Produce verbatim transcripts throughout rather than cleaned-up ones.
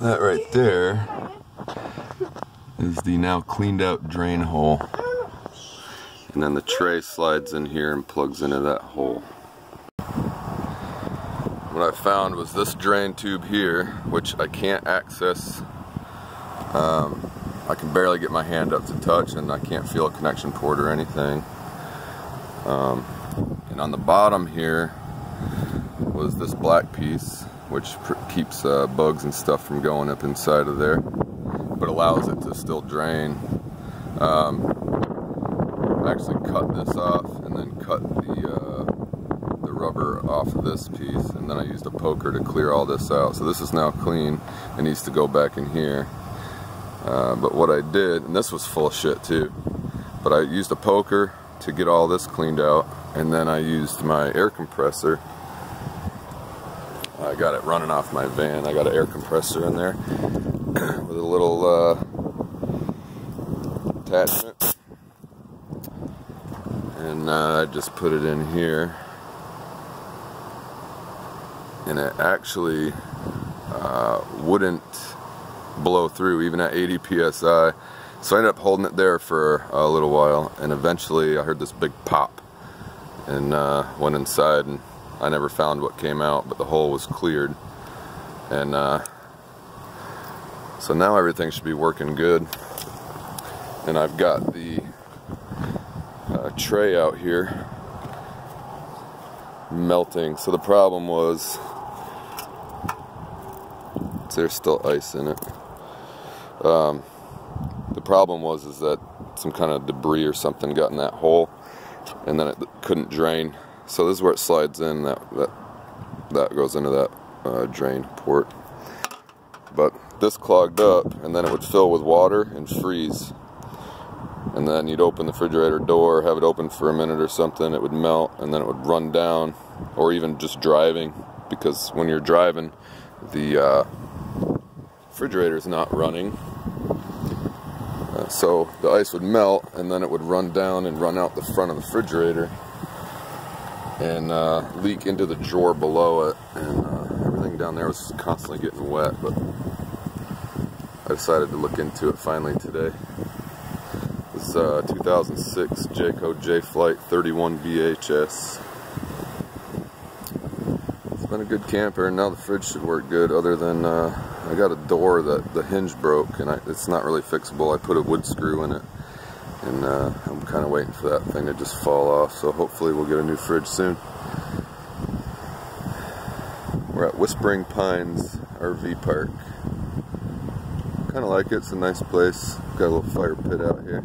That right there is the now cleaned out drain hole. And then the tray slides in here and plugs into that hole. What I found was this drain tube here, which I can't access. Um, I can barely get my hand up to touch, and I can't feel a connection port or anything. Um, and on the bottom here was this black piece, which keeps uh, bugs and stuff from going up inside of there, but allows it to still drain. Um, actually cut this off and then cut the, uh, the rubber off of this piece, and then I used a poker to clear all this out. So this is now clean. It needs to go back in here. Uh, but what I did, and this was full of shit too, but I used a poker to get all this cleaned out, and then I used my air compressor. I got it running off my van. I got an air compressor in there with a little uh, attachment. And uh, I just put it in here, and it actually uh, wouldn't blow through even at eighty P S I. So I ended up holding it there for a little while, and eventually I heard this big pop and uh, went inside, and I never found what came out, but the hole was cleared. And uh, so now everything should be working good. And I've got the A tray out here melting. So the problem was there's still ice in it. Um, the problem was is that some kind of debris or something got in that hole, and then it couldn't drain. So this is where it slides in. That that that goes into that uh, drain port. But this clogged up, and then it would fill with water and freeze. And then you'd open the refrigerator door, have it open for a minute or something, it would melt, and then it would run down, or even just driving, because when you're driving, the uh, refrigerator's not running. Uh, so the ice would melt, and then it would run down and run out the front of the refrigerator, and uh, leak into the drawer below it, and uh, everything down there was constantly getting wet, but I decided to look into it finally today. Uh, two thousand six Jayco J Flight thirty-one B H S. It's been a good camper, and now the fridge should work good, other than uh, I got a door that the hinge broke, and I, it's not really fixable. I put a wood screw in it, and uh, I'm kind of waiting for that thing to just fall off, so hopefully we'll get a new fridge soon. We're at Whispering Pines R V Park. Kind of like it. It's a nice place. Got a little fire pit out here.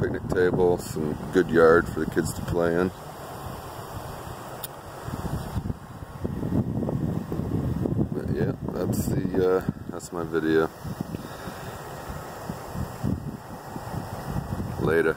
Picnic table, some good yard for the kids to play in. But yeah, that's the uh, that's my video. Later.